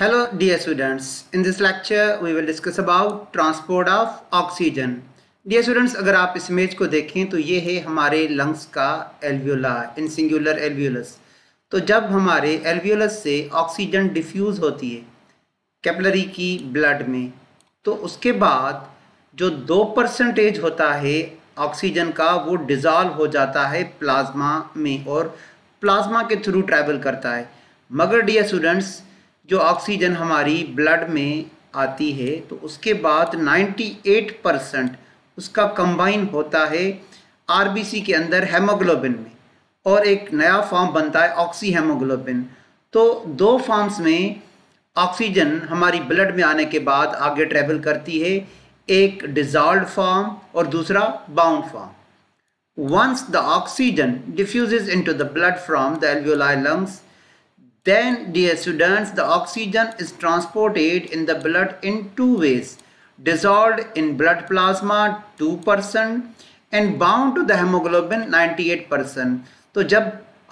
Hello dear students, in this lecture we will discuss about transport of oxygen. Dear students, अगर आप इस image को देखें तो ये है हमारे लंग्स का एल्वियोला इन सिंगुलर एल्वियोलस। तो जब हमारे एल्वियोलस से ऑक्सीजन डिफ्यूज़ होती है कैपिलरी की ब्लड में तो उसके बाद जो 2% होता है ऑक्सीजन का वो डिज़ॉल्व हो जाता है प्लाज्मा में और प्लाज्मा के थ्रू ट्रैवल करता है। मगर डियर स्टूडेंट्स, जो ऑक्सीजन हमारी ब्लड में आती है तो उसके बाद 98% उसका कंबाइन होता है आरबीसी के अंदर हेमोग्लोबिन में और एक नया फॉर्म बनता है ऑक्सीहेमोग्लोबिन। तो दो फॉर्म्स में ऑक्सीजन हमारी ब्लड में आने के बाद आगे ट्रैवल करती है, एक डिसॉल्व्ड फॉर्म और दूसरा bound form. Once the oxygen diffuses into the blood from the alveolar lungs, then dear students, the oxygen is transported in the blood in two ways: dissolved in blood plasma 2% and bound to the hemoglobin 98%. तो जब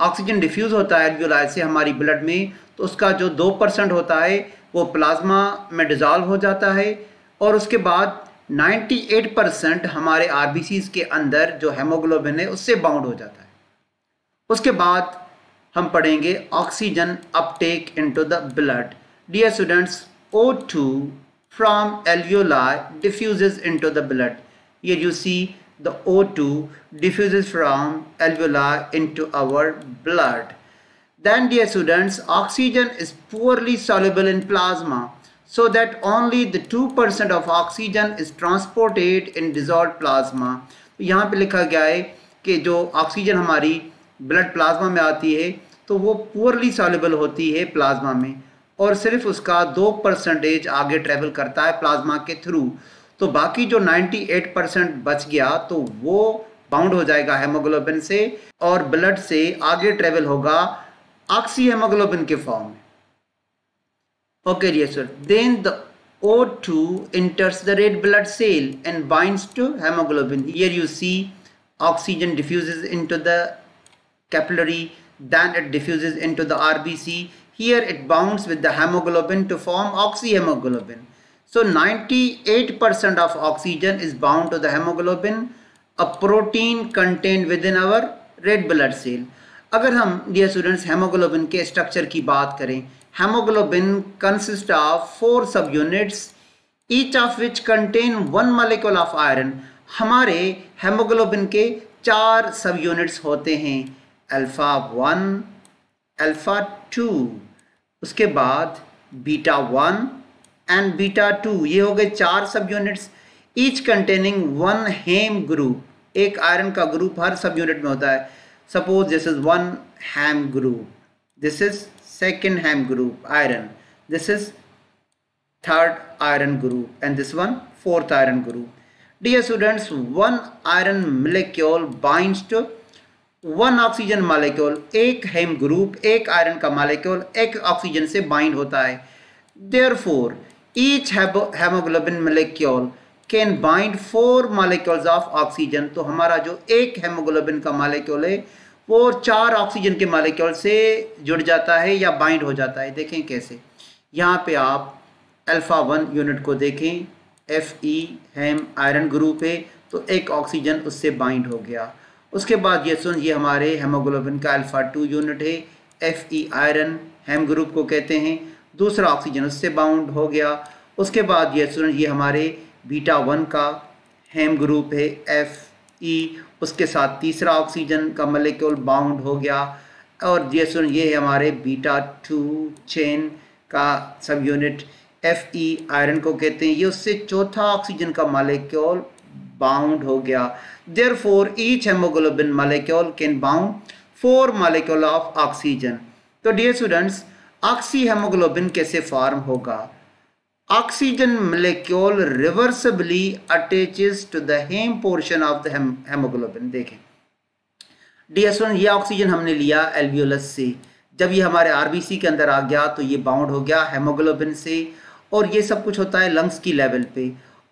oxygen diffuse होता है alveoli से हमारी blood में तो उसका जो 2% होता है वो प्लाज्मा में डिज़ॉल्व हो जाता है और उसके बाद 98% हमारे आरबीसीज़ के अंदर जो हेमोग्लोबिन है उससे बाउंड हो जाता है। उसके बाद हम पढ़ेंगे oxygen uptake into the blood. Dear students, O2 from alveoli diffuses into the blood. ये you see the O2 diffuses from alveoli into our blood. Then dear students, oxygen is poorly soluble in plasma so that only the 2% of oxygen is transported in dissolved plasma. यहाँ पे लिखा गया है कि जो oxygen हमारी blood plasma में आती है तो वो पुअरली सॉल्युबल होती है प्लाज्मा में और सिर्फ उसका 2% आगे ट्रैवल करता है प्लाज्मा के थ्रू। तो बाकी जो 98% बच गया तो वो बाउंड हो जाएगा हेमोग्लोबिन से और ब्लड से आगे ट्रैवल होगा ऑक्सी हेमोग्लोबिन के फॉर्म में। Okay dear sir, then the O2 enters the red blood cell and binds to haemoglobin. Here you see oxygen diffuses into the capillary, then it diffuses into the RBC. Here it bonds with the hemoglobin to form oxyhemoglobin. So 98% of oxygen is bound to the hemoglobin, a protein contained within our red blood cell. अगर हम dear students hemoglobin के structure की बात करें, hemoglobin consists of 4 subunits, each of which contain 1 molecule of iron. हमारे hemoglobin के 4 subunits होते हैं, अल्फा 1, अल्फा 2, उसके बाद बीटा 1 एंड बीटा 2। ये हो गए 4 subunits, each containing 1 heme group. एक आयरन का ग्रुप हर सब यूनिट में होता है। Suppose this is 1 heme group, this is 2nd heme group iron, this is 3rd iron group and this one 4th iron group. Dear students, 1 iron molecule binds to 1 oxygen molecule. एक हेम group, एक iron का molecule एक oxygen से bind होता है। Therefore each haemoglobin molecule can bind 4 molecules of oxygen. तो हमारा जो एक हेमोग्लोबिन का मालिक्यूल है वो 4 ऑक्सीजन के मालिक्यूल से जुड़ जाता है या बाइंड हो जाता है। देखें कैसे, यहाँ पे आप अल्फा 1 यूनिट को देखें, Fe हेम आयरन ग्रुप है तो एक ऑक्सीजन उससे बाइंड हो गया। उसके बाद ये हमारे हेमोग्लोबिन का अल्फा 2 यूनिट है, Fe आयरन हेम ग्रुप को कहते हैं, दूसरा ऑक्सीजन उससे बाउंड हो गया। उसके बाद ये हमारे बीटा 1 का हेम ग्रुप है, Fe, उसके साथ तीसरा ऑक्सीजन का मॉलिक्यूल बाउंड हो गया। और ये है हमारे बीटा 2 चेन का सब यूनिट, Fe आयरन को कहते हैं, ये उससे चौथा ऑक्सीजन का मॉलिक्यूल बाउंड हो गया। Therefore each hemoglobin molecule can bound 4 molecule of oxygen. तो dear students, oxyhemoglobin कैसे फॉर्म होगा? Oxygen molecule reversibly attaches to the heme portion of the hemoglobin। देखें dear students, ये ऑक्सीजन हमने लिया एल्वियोलस से, जब ये हमारे आरबीसी के अंदर आ गया तो ये बाउंड हो गया हेमोग्लोबिन से और ये सब कुछ होता है लंग्स की लेवल पे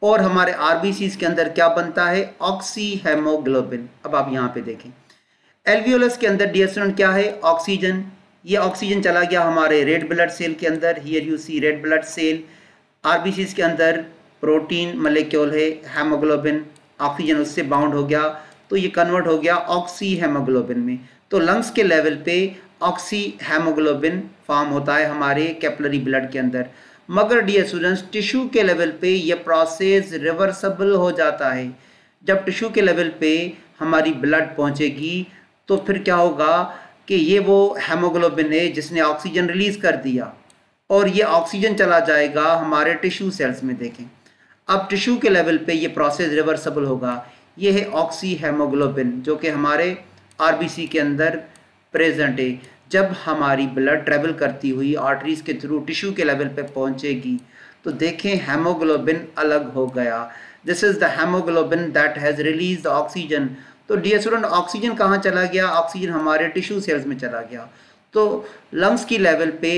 और हमारे आरबीसीज के अंदर क्या बनता है ऑक्सी हेमोग्लोबिन। अब आप यहाँ पे देखें एल्वियोलस के अंदर डियर स्टूडेंट क्या है ऑक्सीजन, ये ऑक्सीजन चला गया हमारे रेड ब्लड सेल के अंदर, here you see red blood cell. RBCs के अंदर प्रोटीन मॉलिक्यूल है हेमोग्लोबिन, ऑक्सीजन उससे बाउंड हो गया तो ये कन्वर्ट हो गया ऑक्सी हेमोग्लोबिन में। तो लंग्स के लेवल पे ऑक्सी हेमोग्लोबिन फॉर्म होता है हमारे कैपिलरी ब्लड के अंदर। मगर डियर स्टूडेंट्स, टिश्यू के लेवल पे ये प्रोसेस रिवर्सिबल हो जाता है। जब टिश्यू के लेवल पे हमारी ब्लड पहुंचेगी तो फिर क्या होगा कि ये वो हेमोग्लोबिन है जिसने ऑक्सीजन रिलीज कर दिया और ये ऑक्सीजन चला जाएगा हमारे टिश्यू सेल्स में। देखें, अब टिश्यू के लेवल पे ये प्रोसेस रिवर्सिबल होगा। ये है ऑक्सी हेमोग्लोबिन जो कि हमारे आरबीसी के अंदर प्रेजेंट है। जब हमारी ब्लड ट्रेवल करती हुई आर्टरीज के थ्रू टिश्यू के लेवल पे पहुंचेगी तो देखें हेमोग्लोबिन अलग हो गया। This is the haemoglobin that has release the oxygen. तो डियर स्टूडेंट, ऑक्सीजन कहाँ चला गया? ऑक्सीजन हमारे टिश्यू सेल्स में चला गया। तो लंग्स की लेवल पे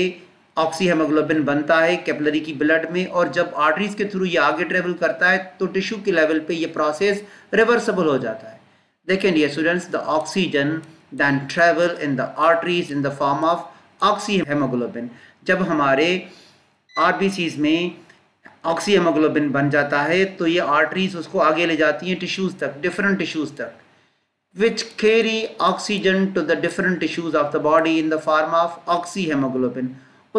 ऑक्सी हेमोग्लोबिन बनता है कैपिलरी की ब्लड में, और जब आर्टरीज के थ्रू ये आगे ट्रेवल करता है तो टिश्यू के लेवल पे ये प्रोसेस रिवर्सिबल हो जाता है। देखें dear students, the oxygen then travel in the arteries in the form of oxy haemoglobin. जब हमारे आरबीसीज में ऑक्सी हेमोग्लोबिन बन जाता है तो ये आर्टरीज उसको आगे ले जाती हैं टिश्यूज़ तक, डिफरेंट टिश्यूज़ तक, which carry oxygen to the different tissues of the body in the form of oxyhemoglobin।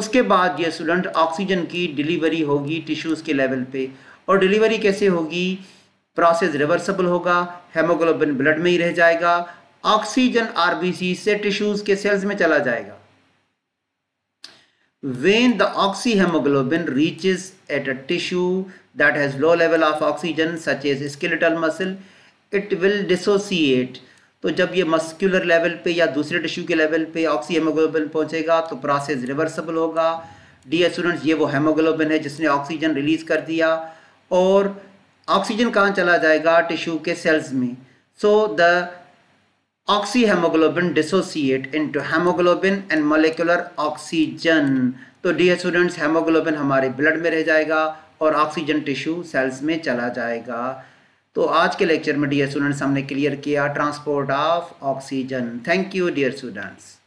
उसके बाद ये स्टूडेंट ऑक्सीजन की डिलीवरी होगी टिश्यूज़ के लेवल पे। और डिलीवरी कैसे होगी? प्रोसेस रिवर्सिबल होगा, हेमोग्लोबिन ब्लड में ही रह जाएगा, ऑक्सीजन आरबीसी से टिश्यूज़ के सेल्स में चला जाएगा। When the oxyhemoglobin reaches at a tissue that has low level of oxygen such as skeletal muscle, it will dissociate. तो जब ये मस्कुलर लेवल पे या दूसरे टिश्यू के लेवल पे ऑक्सी हेमोग्लोबिन पहुंचेगा तो प्रोसेस रिवर्सिबल होगा। डियर स्टूडेंट्स, ये वो हेमोग्लोबिन है जिसने ऑक्सीजन रिलीज कर दिया और ऑक्सीजन कहाँ चला जाएगा? टिश्यू के सेल्स में। So the oxy haemoglobin dissociate into haemoglobin and molecular oxygen. तो डियर स्टूडेंट्स, हेमोग्लोबिन हमारे ब्लड में रह जाएगा और ऑक्सीजन टिश्यू सेल्स में चला जाएगा। तो आज के लेक्चर में डियर स्टूडेंट्स हमने क्लियर किया transport of oxygen. Thank you dear students.